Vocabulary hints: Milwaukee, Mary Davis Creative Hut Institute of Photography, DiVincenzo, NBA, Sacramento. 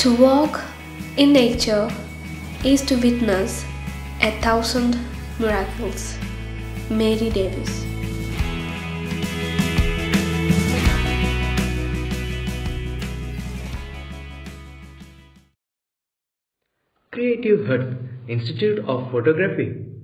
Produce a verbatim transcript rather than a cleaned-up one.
To walk in nature is to witness a thousand miracles. Mary Davis. Creative Hut Institute of Photography.